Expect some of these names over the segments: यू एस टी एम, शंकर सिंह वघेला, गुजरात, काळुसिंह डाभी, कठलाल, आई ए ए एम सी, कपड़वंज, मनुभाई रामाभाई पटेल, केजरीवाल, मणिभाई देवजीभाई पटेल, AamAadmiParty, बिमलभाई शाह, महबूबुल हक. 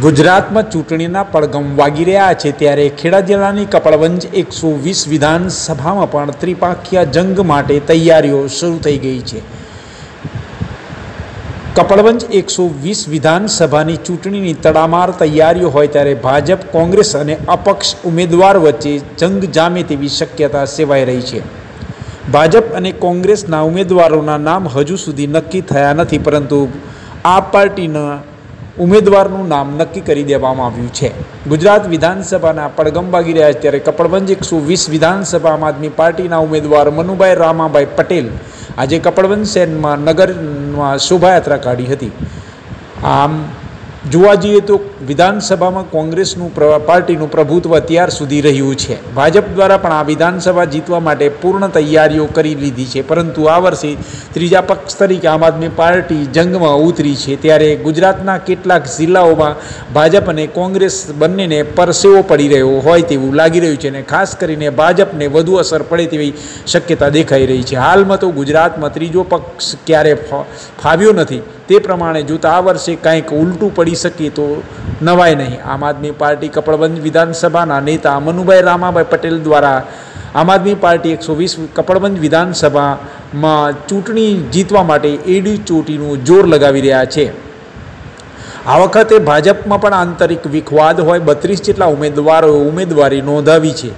गुजरात में चूंटनी पड़गम वगी रहा है त्यारे खेड़ा जिला की कपड़वंज 120 विधानसभा में त्रिपाखीय जंग माटे तैयारी शुरू थी गई है। कपड़वंज 120 विधानसभा की चूंटनी की तड़ामार तैयारी होय त्यारे भाजप कांग्रेस और अपक्ष उम्मीदवार वच्चे जंग जामे तेवी शक्यता सेवाई रही है। भाजप और कांग्रेस उम्मीदवारों नाम हजू सुधी नक्की थया नथी, परंतु आ पार्टीना उम्मीदवारनुं नाम नक्की करी देवामां आव्युं छे। गुजरात विधानसभाना पड़गम वागी रह्या छे त्यारे कपड़वंज 120 विधानसभा आम आदमी पार्टीना उम्मीदवार मनुभाई रामाभाई पटेल आजे कपड़वंज शहरमां नगरमां शोभायात्रा काढी हती। आम जोवा जीए तो विधानसभामां कांग्रेसनुं पार्टीनुं प्रभुत्व अत्यार सुधी रह्युं छे। भाजप द्वारा पण आ विधानसभा जीतवा माटे पूर्ण तैयारीओ करी लीधी छे, परंतु आ वर्षे त्रीजा पक्ष तरीके आम आदमी पार्टी जंगमां उतरी छे त्यारे गुजरातना केटलाक जिल्लाओमां भाजप अने कांग्रेस बंनेने परसेवो पड़ी रह्यो होय तेवुं लागी रह्युं छे, अने खास करीने भाजपने वधु असर पड़े तेवी शक्यता देखाई रही है। हालमां तो गुजरातमां त्रीजो पक्ष क्यारे फाव्यो नथी, ते प्रमाणे जोता आ वर्षे कंईक उलटू पड़ी सके तो नवाय नहीं। आम आदमी पार्टी कपड़वंज विधानसभाना नेता मनुभाई रामाभाई पटेल द्वारा आम आदमी पार्टी 120 कपड़वंज विधानसभा में चूंटनी जीतवा माटे एडी चोटीनुं जोर लगावी रह्या छे। आ वखते भाजपमां पण आंतरिक विखवाद होय 32 जेटला उमेदवारोए उमेदवारी नोंधावी छे,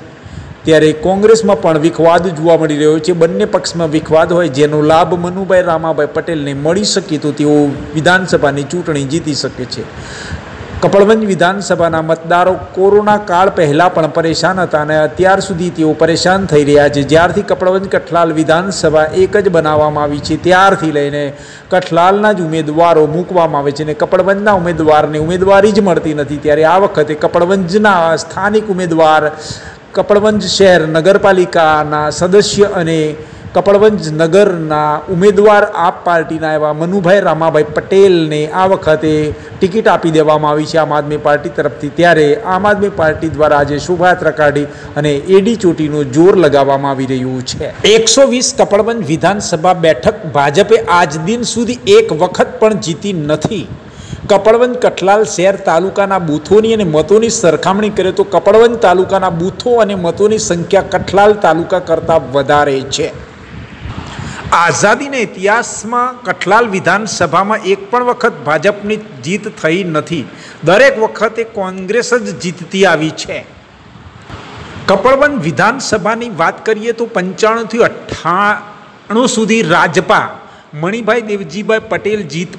त्यारे कांग्रेस में पण विखवाद जोवा मळी रह्यो छे। बंने पक्ष में विखवाद होय जेनो लाभ मनुभाई रामाभाई पटेल ने मळी शके तो तेओ विधानसभा की चूंटणी जीती सके छे। कपड़वंज विधानसभाना मतदारों कोरोना काल पहला पण परेशान हता अने अत्यार सुधी तेओ परेशान थई रह्या छे। ज्यारथी कपड़वंज कठलाल विधानसभा एक ज बनाववामां आवी छे त्यारथी लईने कठलालना ज उमेदवारो मूकवामां आवे छे अने कपड़वंजना उमेदवारने उमेदवारी ज मळती नथी, त्यारे आ वखते कपड़वंजना स्थानिक उमेदवार कपड़वंज शहर नगरपालिकाना सदस्य अने कपड़वंज नगरना उम्मीदवार आप पार्टीना एवा मनुभाई रामाभाई पटेल ने आ वखते टिकट आपी देवामां आवी छे आम आदमी पार्टी तरफथी, त्यारे आम आदमी पार्टी द्वारा आजे शोभायात्रा काढी अने एडी चोटीनो जोर लगाववामां आवी रह्युं छे। 120 कपड़वंज विधानसभा बेठक भाजपे आज दिन सुधी एक वखत पण जीती नथी। कपड़वंज कठलाल शहर तालुकाना बूथोनी अने मतोनी सरखामणी करे तो कपड़वंज तालुकाना बूथों अने मतोनी संख्या कठलाल तालुका करता वधारे छे। आजादी ने इतिहास में कठलाल विधानसभा में एक पण वखत भाजपनी जीत थई नथी, दरेक वखते कांग्रेस ज जीतती आवी छे। कपड़वंज विधानसभा नी वात करिए तो 95 થી 98 सुधी राजपा मणिभाई देवजीभाई पटेल जीत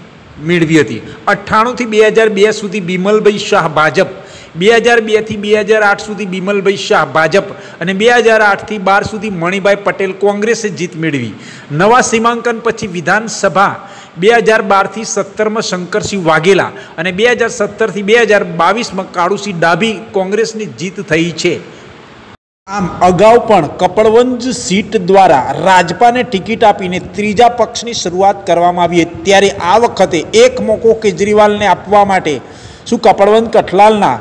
मेळवी हती। 98 થી 2002 सुधी बिमलभाई शाह भाजप, 2002 થી 2008 सुधी बिमलभाई शाह भाजप अने 2008 થી 2012 सुधी मणिभाई पटेल कांग्रेसे जीत मेळवी। नवा सीमांकन पछी विधानसभा 2012 થી 2017 में शंकर सिंह वघेला अने 2017 થી 2022 में काळुसिंह डाभी कांग्रेसनी जीत थई छे। आम अगाउ पण कपड़वंज सीट द्वारा राजपा ने टिकट आपीने त्रीजा पक्ष की शुरुआत करवामां आवी हती, त्यारे आ वखते एक मोको केजरीवाल ने आपवा माटे शुं कपड़वंज कठलालना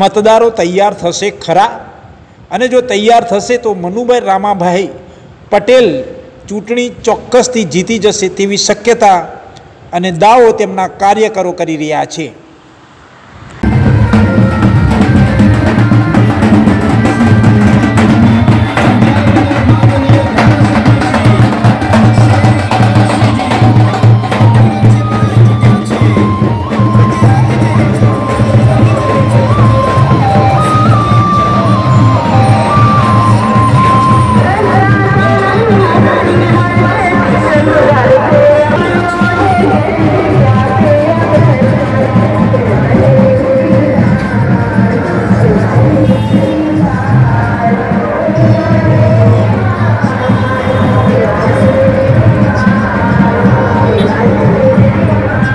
मतदारों तैयार थशे खरा? अने जो तैयार थशे तो मनुभाई रामाभाई पटेल चूंटणी चोक्कसथी जीती जशे तेवी शक्यता अने दावो तेमना कार्यकरो करी रह्या छे।